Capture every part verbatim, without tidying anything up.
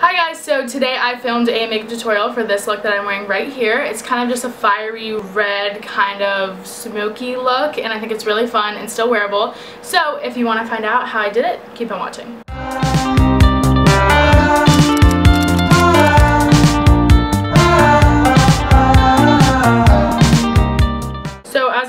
Hi guys, so today I filmed a makeup tutorial for this look that I'm wearing right here. It's kind of just a fiery red kind of smoky look, and I think it's really fun and still wearable. So if you want to find out how I did it, keep on watching.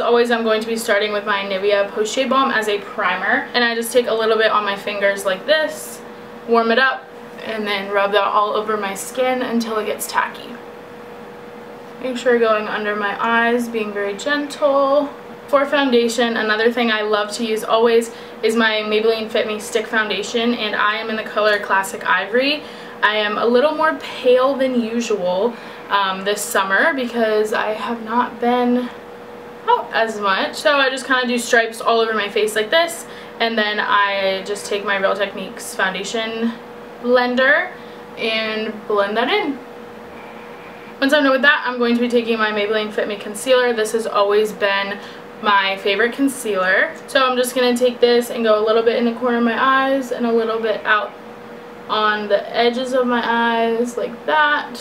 Always, I'm going to be starting with my Nivea Poshe Balm as a primer, and I just take a little bit on my fingers like this, warm it up, and then rub that all over my skin until it gets tacky. Make sure you're going under my eyes, being very gentle. For foundation, another thing I love to use always is my Maybelline Fit Me Stick Foundation, and I am in the color Classic Ivory. I am a little more pale than usual um, this summer because I have not been out as much, so I just kind of do stripes all over my face like this, and then I just take my Real Techniques foundation blender and blend that in. Once I'm done with that, I'm going to be taking my Maybelline Fit Me concealer. This has always been my favorite concealer, so I'm just going to take this and go a little bit in the corner of my eyes and a little bit out on the edges of my eyes like that,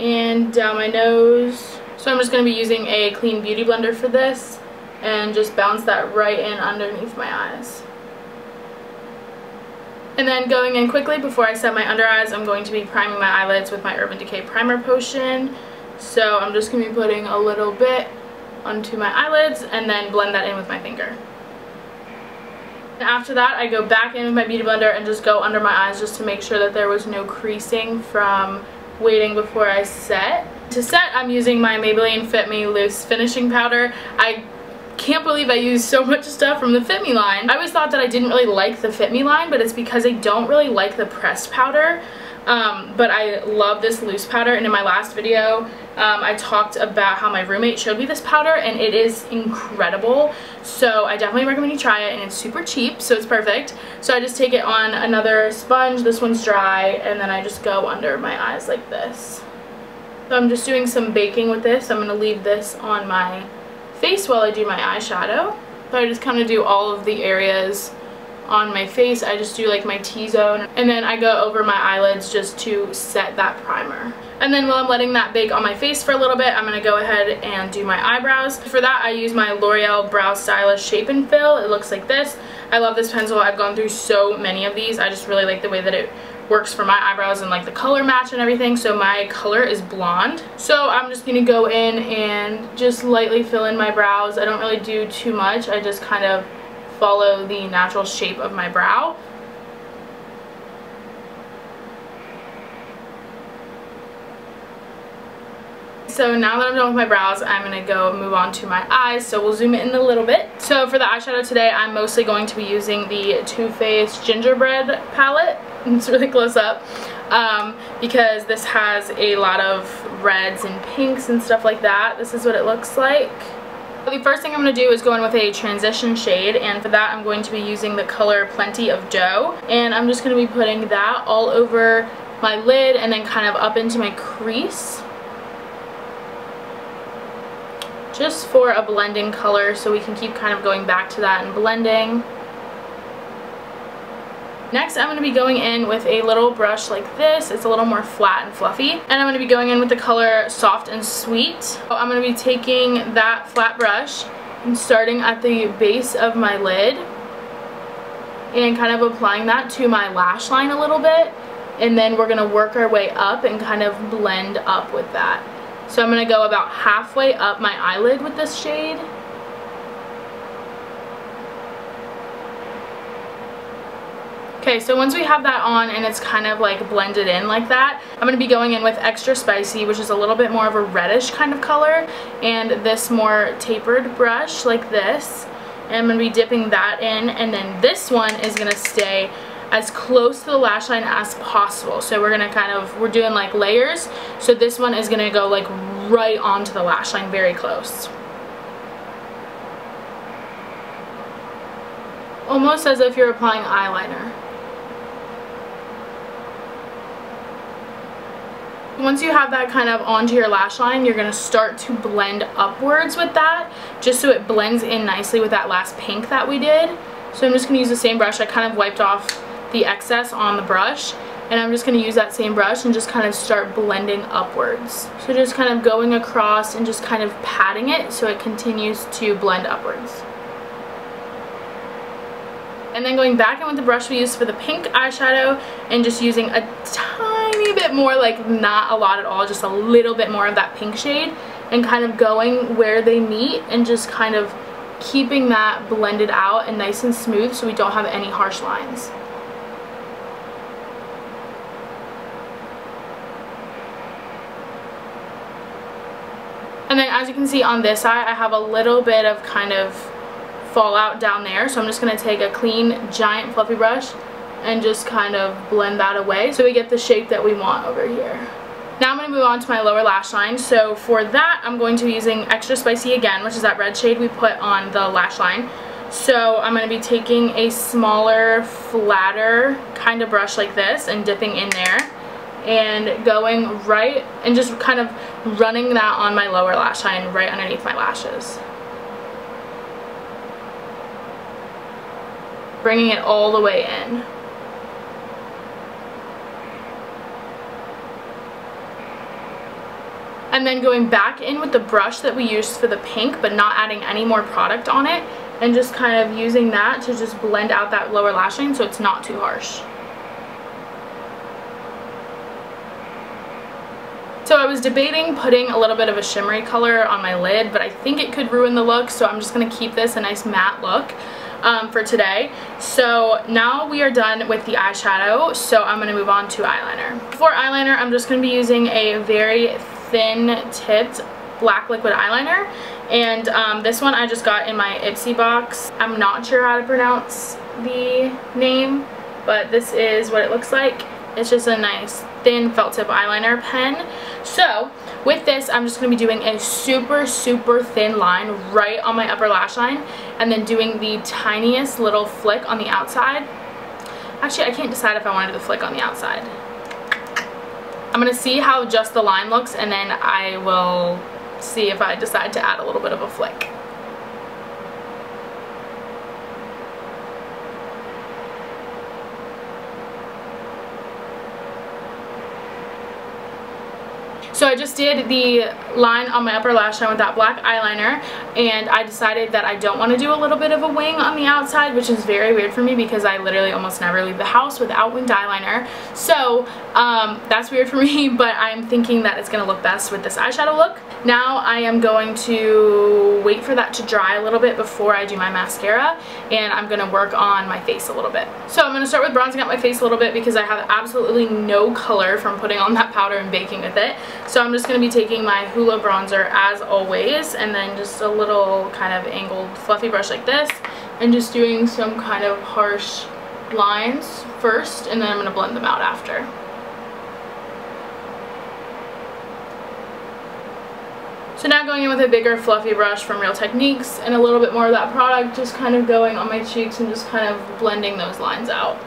and down my nose. So I'm just going to be using a clean beauty blender for this and just bounce that right in underneath my eyes. And then going in quickly before I set my under eyes, I'm going to be priming my eyelids with my Urban Decay primer potion. So I'm just going to be putting a little bit onto my eyelids and then blend that in with my finger. And after that, I go back in with my beauty blender and just go under my eyes just to make sure that there was no creasing from waiting before I set. To set, I'm using my Maybelline Fit Me Loose Finishing Powder. I can't believe I use so much stuff from the Fit Me line. I always thought that I didn't really like the Fit Me line, but it's because I don't really like the pressed powder. Um, but I love this loose powder, and in my last video, um, I talked about how my roommate showed me this powder, and it is incredible. So I definitely recommend you try it, and it's super cheap, so it's perfect. So I just take it on another sponge. This one's dry, and then I just go under my eyes like this. So I'm just doing some baking with this. I'm going to leave this on my face while I do my eyeshadow. So I just kind of do all of the areas on my face. I just do like my T-zone, and then I go over my eyelids just to set that primer. And then while I'm letting that bake on my face for a little bit, I'm going to go ahead and do my eyebrows. For that, I use my L'Oreal Brow Stylist Shape and Fill. It looks like this. I love this pencil. I've gone through so many of these. I just really like the way that it works for my eyebrows and like the color match and everything. So my color is blonde, so I'm just gonna go in and just lightly fill in my brows. I don't really do too much. I just kind of follow the natural shape of my brow. So now that I'm done with my brows, I'm going to go move on to my eyes, so we'll zoom in a little bit. So for the eyeshadow today, I'm mostly going to be using the Too Faced Gingerbread palette. It's really close up um, because this has a lot of reds and pinks and stuff like that. This is what it looks like. The first thing I'm going to do is go in with a transition shade, and for that I'm going to be using the color Plenty of Dough, and I'm just going to be putting that all over my lid and then kind of up into my crease, just for a blending color, so we can keep kind of going back to that and blending. Next, I'm going to be going in with a little brush like this. It's a little more flat and fluffy, and I'm going to be going in with the color Soft and Sweet. So I'm going to be taking that flat brush and starting at the base of my lid and kind of applying that to my lash line a little bit, and then we're going to work our way up and kind of blend up with that. So I'm going to go about halfway up my eyelid with this shade. Okay, so once we have that on and it's kind of like blended in like that, I'm going to be going in with Extra Spicy, which is a little bit more of a reddish kind of color, and this more tapered brush like this. And I'm going to be dipping that in, and then this one is going to stay as close to the lash line as possible. So we're gonna kind of, we're doing like layers, so this one is gonna go like right onto the lash line, very close. Almost as if you're applying eyeliner. Once you have that kind of onto your lash line, you're going to start to blend upwards with that, just so it blends in nicely with that last pink that we did. So I'm just going to use the same brush. I kind of wiped off the excess on the brush, and I'm just going to use that same brush and just kind of start blending upwards. So just kind of going across and just kind of patting it so it continues to blend upwards. And then going back in with the brush we used for the pink eyeshadow and just using a tiny bit more, like not a lot at all, just a little bit more of that pink shade, and kind of going where they meet and just kind of keeping that blended out and nice and smooth so we don't have any harsh lines. And then as you can see on this side, I have a little bit of kind of fallout down there, so I'm just going to take a clean giant fluffy brush and just kind of blend that away so we get the shape that we want over here. Now I'm going to move on to my lower lash line. So for that, I'm going to be using Extra Spicy again, which is that red shade we put on the lash line. So I'm going to be taking a smaller, flatter kind of brush like this and dipping in there and going right and just kind of running that on my lower lash line right underneath my lashes. Bringing it all the way in. And then going back in with the brush that we used for the pink, but not adding any more product on it, and just kind of using that to just blend out that lower lash line so it's not too harsh. So I was debating putting a little bit of a shimmery color on my lid, but I think it could ruin the look, so I'm just going to keep this a nice matte look um, for today. So now we are done with the eyeshadow, so I'm going to move on to eyeliner. For eyeliner, I'm just going to be using a very thin tipped black liquid eyeliner, and um, this one I just got in my Ipsy box. I'm not sure how to pronounce the name, but this is what it looks like. It's just a nice thin felt tip eyeliner pen. So with this, I'm just going to be doing a super super thin line right on my upper lash line, and then doing the tiniest little flick on the outside. Actually, I can't decide if I want to do the flick on the outside. I'm going to see how just the line looks, and then I will see if I decide to add a little bit of a flick. So I just did the line on my upper lash line with that black eyeliner, and I decided that I don't want to do a little bit of a wing on the outside, which is very weird for me because I literally almost never leave the house without winged eyeliner. So um, that's weird for me, but I'm thinking that it's going to look best with this eyeshadow look. Now I am going to wait for that to dry a little bit before I do my mascara, and I'm going to work on my face a little bit. So I'm going to start with bronzing up my face a little bit because I have absolutely no color from putting on that powder and baking with it. So I'm just going to be taking my Hoola bronzer as always, and then just a little kind of angled fluffy brush like this, and just doing some kind of harsh lines first, and then I'm going to blend them out after. So now going in with a bigger fluffy brush from Real Techniques and a little bit more of that product, just kind of going on my cheeks and just kind of blending those lines out.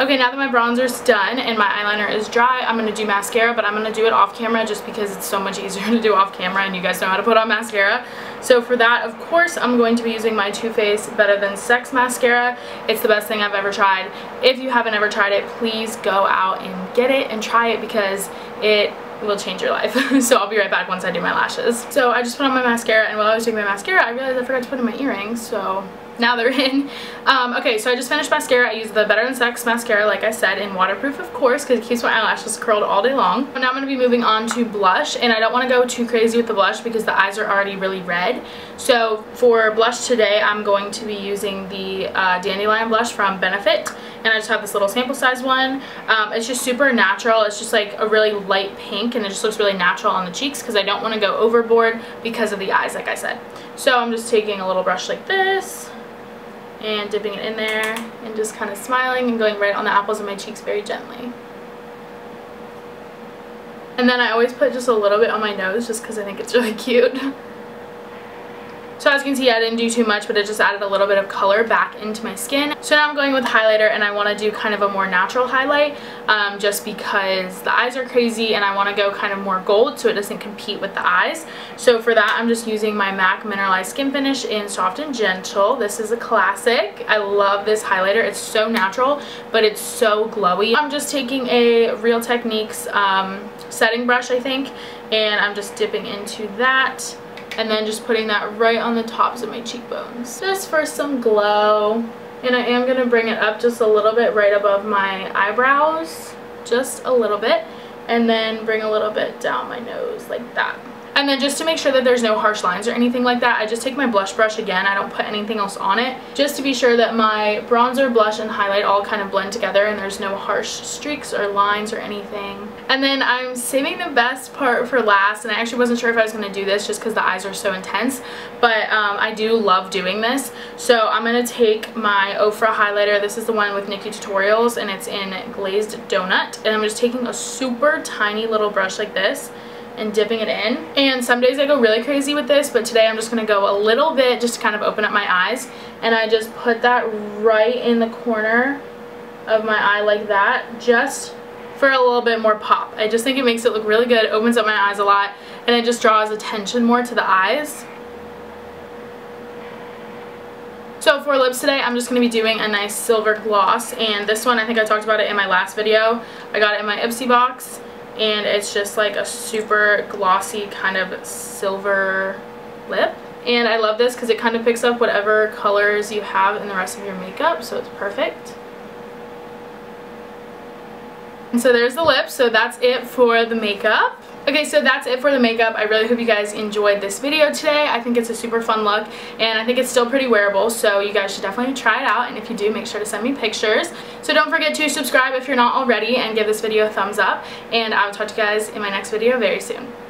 Okay, now that my bronzer's done and my eyeliner is dry, I'm going to do mascara, but I'm going to do it off camera just because it's so much easier to do off camera and you guys know how to put on mascara. So for that, of course, I'm going to be using my Too Faced Better Than Sex mascara. It's the best thing I've ever tried. If you haven't ever tried it, please go out and get it and try it because it will change your life. So I'll be right back once I do my lashes. So I just put on my mascara, and while I was doing my mascara, I realized I forgot to put in my earrings, so now they're in. Um, okay, so I just finished mascara. I used the Better Than Sex mascara, like I said, in waterproof, of course, because it keeps my eyelashes curled all day long. So now I'm going to be moving on to blush, and I don't want to go too crazy with the blush because the eyes are already really red. So for blush today, I'm going to be using the uh, Dandelion blush from Benefit, and I just have this little sample size one. Um, it's just super natural. It's just like a really light pink, and it just looks really natural on the cheeks because I don't want to go overboard because of the eyes, like I said. So I'm just taking a little brush like this and dipping it in there and just kind of smiling and going right on the apples of my cheeks very gently. And then I always put just a little bit on my nose just because I think it's really cute. So as you can see, I didn't do too much, but it just added a little bit of color back into my skin. So now I'm going with highlighter, and I want to do kind of a more natural highlight um, just because the eyes are crazy and I want to go kind of more gold so it doesn't compete with the eyes. So for that, I'm just using my MAC Mineralize Skin Finish in Soft and Gentle. This is a classic. I love this highlighter. It's so natural, but it's so glowy. I'm just taking a Real Techniques um, setting brush, I think, and I'm just dipping into that and then just putting that right on the tops of my cheekbones just for some glow. And I am going to bring it up just a little bit right above my eyebrows, just a little bit, and then bring a little bit down my nose like that. And then just to make sure that there's no harsh lines or anything like that, I just take my blush brush again. I don't put anything else on it, just to be sure that my bronzer, blush, and highlight all kind of blend together and there's no harsh streaks or lines or anything. And then I'm saving the best part for last, and I actually wasn't sure if I was going to do this just because the eyes are so intense, but um, I do love doing this. So I'm going to take my Ofra highlighter. This is the one with Nikki Tutorials, and it's in Glazed Donut. And I'm just taking a super tiny little brush like this and dipping it in. And some days I go really crazy with this, but today I'm just gonna go a little bit just to kind of open up my eyes, and I just put that right in the corner of my eye like that, just for a little bit more pop. I just think it makes it look really good. It opens up my eyes a lot, and it just draws attention more to the eyes. So for lips today, I'm just going to be doing a nice silver gloss, and this one, I think I talked about it in my last video. I got it in my Ipsy box, and it's just like a super glossy kind of silver lip. And I love this because it kind of picks up whatever colors you have in the rest of your makeup, so it's perfect. And so there's the lip. So that's it for the makeup. Okay, so that's it for the makeup. I really hope you guys enjoyed this video today. I think it's a super fun look, and I think it's still pretty wearable, so you guys should definitely try it out, and if you do, make sure to send me pictures. So don't forget to subscribe if you're not already, and give this video a thumbs up, and I will talk to you guys in my next video very soon.